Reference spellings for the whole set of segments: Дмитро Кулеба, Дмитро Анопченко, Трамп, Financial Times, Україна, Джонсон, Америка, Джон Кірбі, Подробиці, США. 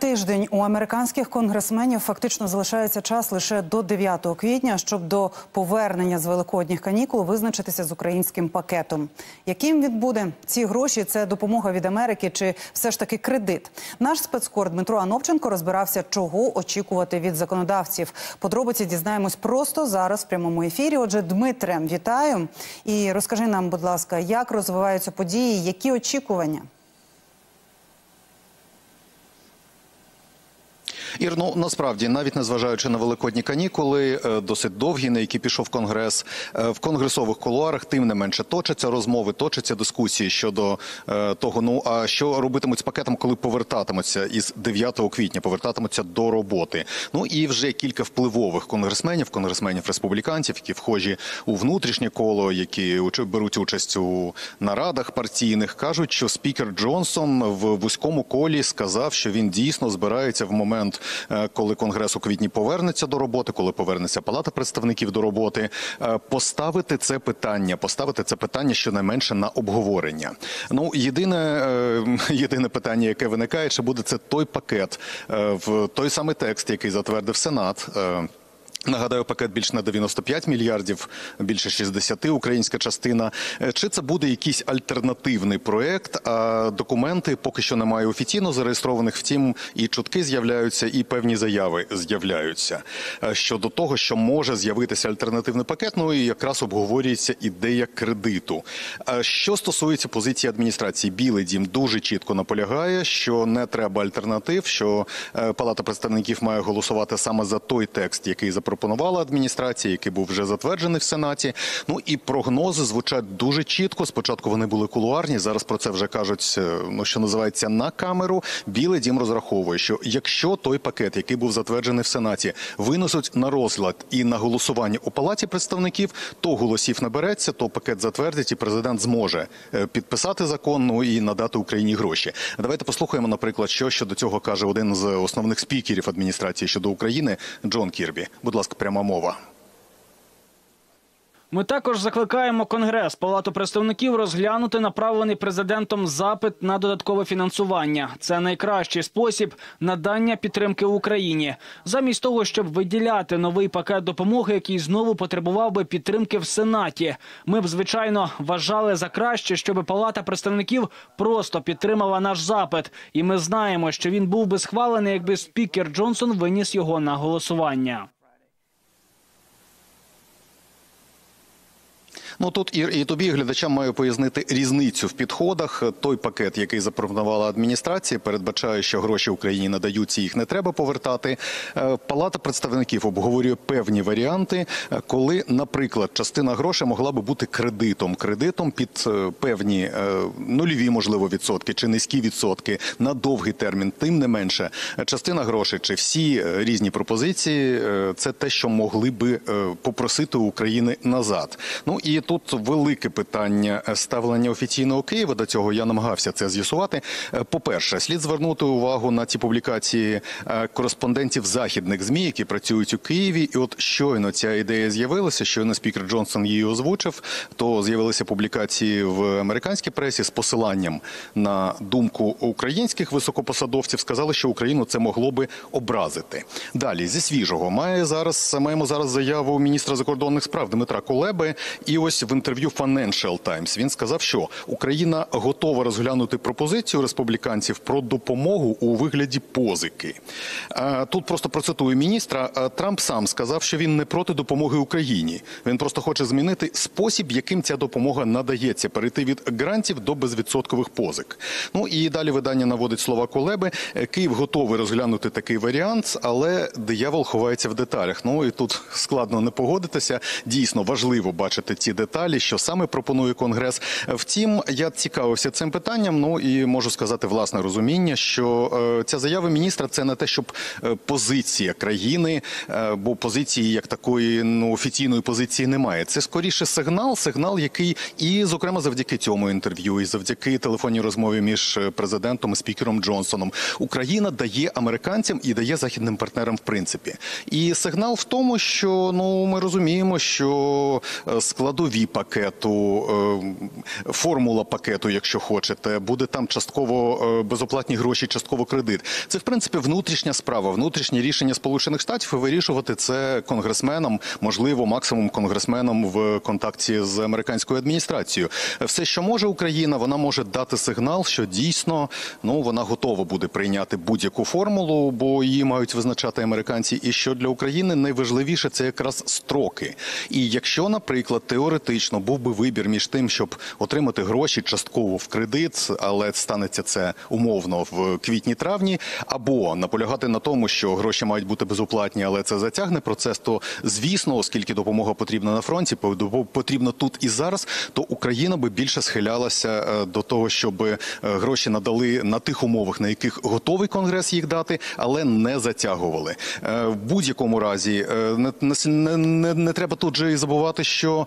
Тиждень у американських конгресменів фактично залишається час лише до 9 квітня, щоб до повернення з великодніх канікул визначитися з українським пакетом. Яким він буде? Ці гроші – це допомога від Америки чи все ж таки кредит? Наш спецкор Дмитро Анопченко розбирався, чого очікувати від законодавців. Подробиці дізнаємось просто зараз в прямому ефірі. Отже, Дмитре, вітаю. І розкажи нам, будь ласка, як розвиваються події, які очікування? Ір, ну, насправді, навіть незважаючи на великодні канікули, досить довгі, на які пішов Конгрес, в конгресових кулуарах тим не менше точаться розмови, точаться дискусії щодо того, ну, а що робитимуть з пакетом, коли повертатимуться із 9 квітня, повертатимуться до роботи. Ну, і вже кілька впливових конгресменів, конгресменів-республіканців, які вхожі у внутрішнє коло, які беруть участь у нарадах партійних, кажуть, що спікер Джонсон в вузькому колі сказав, що він дійсно збирається в момент, коли Конгрес у квітні повернеться до роботи, коли повернеться Палата представників до роботи, поставити це питання щонайменше на обговорення. Ну, єдине питання, яке виникає, чи буде це той пакет, в той самий текст, який затвердив Сенат. Нагадаю, пакет більш на 95 мільярдів, більше 60 українська частина. Чи це буде якийсь альтернативний проєкт? А документи поки що немає офіційно зареєстрованих, втім і чутки з'являються, і певні заяви з'являються щодо того, що може з'явитися альтернативний пакет, ну і якраз обговорюється ідея кредиту. Що стосується позиції адміністрації, Білий дім дуже чітко наполягає, що не треба альтернатив, що Палата представників має голосувати саме за той текст, який запропонувала адміністрація, який був вже затверджений в Сенаті. Ну і прогнози звучать дуже чітко. Спочатку вони були кулуарні, зараз про це вже кажуть, ну, що називається, на камеру. Білий дім розраховує, що якщо той пакет, який був затверджений в Сенаті, винесуть на розгляд і на голосування у Палаті представників, то голосів набереться, то пакет затвердять і президент зможе підписати закон, ну, і надати Україні гроші. Давайте послухаємо, наприклад, що щодо цього каже один з основних спікерів адміністрації щодо України Джон Кірбі. Будь ласка, пряма мова. Ми також закликаємо Конгрес, Палату представників розглянути направлений президентом запит на додаткове фінансування. Це найкращий спосіб надання підтримки Україні. Замість того, щоб виділяти новий пакет допомоги, який знову потребував би підтримки в Сенаті. Ми б, звичайно, вважали за краще, щоб Палата представників просто підтримала наш запит. І ми знаємо, що він був би схвалений, якби спікер Джонсон виніс його на голосування. Ну, тут і тобі, і глядачам, маю пояснити різницю в підходах. Той пакет, який запропонувала адміністрація, передбачає, що гроші Україні надаються, їх не треба повертати. Палата представників обговорює певні варіанти, коли, наприклад, частина грошей могла би бути кредитом під певні нульові, можливо, відсотки чи низькі відсотки на довгий термін. Тим не менше, частина грошей чи всі різні пропозиції – це те, що могли би попросити у України назад. Ну, і тут велике питання ставлення офіційного Києва до цього, я намагався це з'ясувати. По-перше, слід звернути увагу на ці публікації кореспондентів західних ЗМІ, які працюють у Києві. І от щойно ця ідея з'явилася, щойно спікер Джонсон її озвучив, то з'явилися публікації в американській пресі з посиланням на думку українських високопосадовців, сказали, що Україну це могло би образити. Далі, зі свіжого, маємо зараз заяву міністра закордонних справ Дмитра Кулеби, і ось в інтерв'ю Financial Times він сказав, що Україна готова розглянути пропозицію республіканців про допомогу у вигляді позики. Тут просто процитую міністра. Трамп сам сказав, що він не проти допомоги Україні. Він просто хоче змінити спосіб, яким ця допомога надається, перейти від грантів до безвідсоткових позик. Ну і далі видання наводить слова Кулеби. Київ готовий розглянути такий варіант, але диявол ховається в деталях. Ну і тут складно не погодитися. Дійсно важливо бачити ці деталі, що саме пропонує Конгрес. Втім, я цікавився цим питанням, ну і можу сказати власне розуміння, що ця заява міністра – це не те, щоб позиція країни, бо позиції як такої, ну, офіційної позиції немає. Це скоріше сигнал, який і, зокрема, завдяки цьому інтерв'ю, і завдяки телефонній розмові між президентом і спікером Джонсоном Україна дає американцям і дає західним партнерам в принципі. І сигнал в тому, що, ну, ми розуміємо, що складові складові пакету, формула пакету, якщо хочете, буде там частково безоплатні гроші, частково кредит. Це, в принципі, внутрішня справа, внутрішнє рішення Сполучених Штатів, і вирішувати це конгресменам, можливо, максимум конгресменам в контакті з американською адміністрацією. Все, що може Україна, вона може дати сигнал, що дійсно, ну, вона готова буде прийняти будь-яку формулу, бо її мають визначати американці, і що для України найважливіше – це якраз строки. І якщо, наприклад, теоретично був би вибір між тим, щоб отримати гроші частково в кредит, але станеться це умовно в квітні-травні, або наполягати на тому, що гроші мають бути безоплатні, але це затягне процес, то, звісно, оскільки допомога потрібна на фронті, потрібна тут і зараз, то Україна би більше схилялася до того, щоб гроші надали на тих умовах, на яких готовий Конгрес їх дати, але не затягували. В будь-якому разі, не треба тут же і забувати, що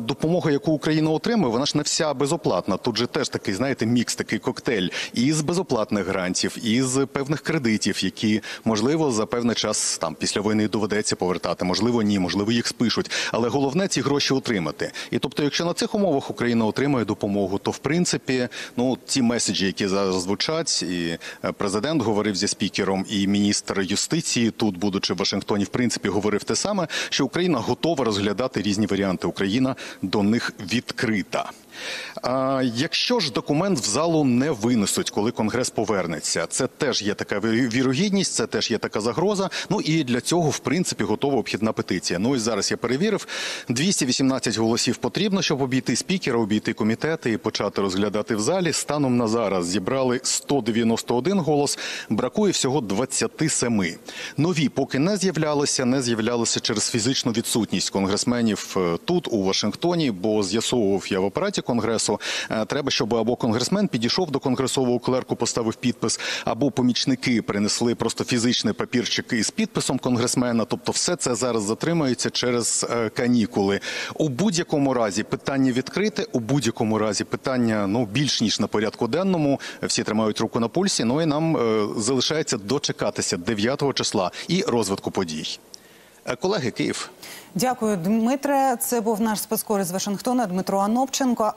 допомога, яку Україна отримує, вона ж не вся безоплатна. Тут же теж такий, знаєте, мікс, такий коктейль із безоплатних грантів, із певних кредитів, які, можливо, за певний час там після війни доведеться повертати, можливо, ні, можливо, їх спишуть. Але головне ці гроші отримати. І тобто, якщо на цих умовах Україна отримає допомогу, то в принципі, ну, ті меседжі, які зараз звучать, і президент говорив зі спікером, і міністр юстиції тут, будучи в Вашингтоні, в принципі, говорив те саме, що Україна готова розглядати різні варіанти. Україна до них відкрита. Якщо ж документ в залу не винесуть, коли Конгрес повернеться, це теж є така вірогідність, це теж є така загроза, ну і для цього, в принципі, готова обхідна петиція. Ну і зараз я перевірив, 218 голосів потрібно, щоб обійти спікера, обійти комітети і почати розглядати в залі. Станом на зараз зібрали 191 голос, бракує всього 27. Нові поки не з'являлися через фізичну відсутність конгресменів тут, у Вашингтоні, бо з'ясовував я в апараті Конгресу, треба, щоб або конгресмен підійшов до конгресового клерку, поставив підпис, або помічники принесли просто фізичний папірчик із підписом конгресмена. Тобто все це зараз затримається через канікули. У будь-якому разі питання відкрите, у будь-якому разі питання, ну, більш ніж на порядку денному. Всі тримають руку на пульсі, ну і нам залишається дочекатися 9-го числа і розвитку подій. Колеги, Київ. Дякую, Дмитре. Це був наш спецкор із Вашингтона Дмитро Анопченко.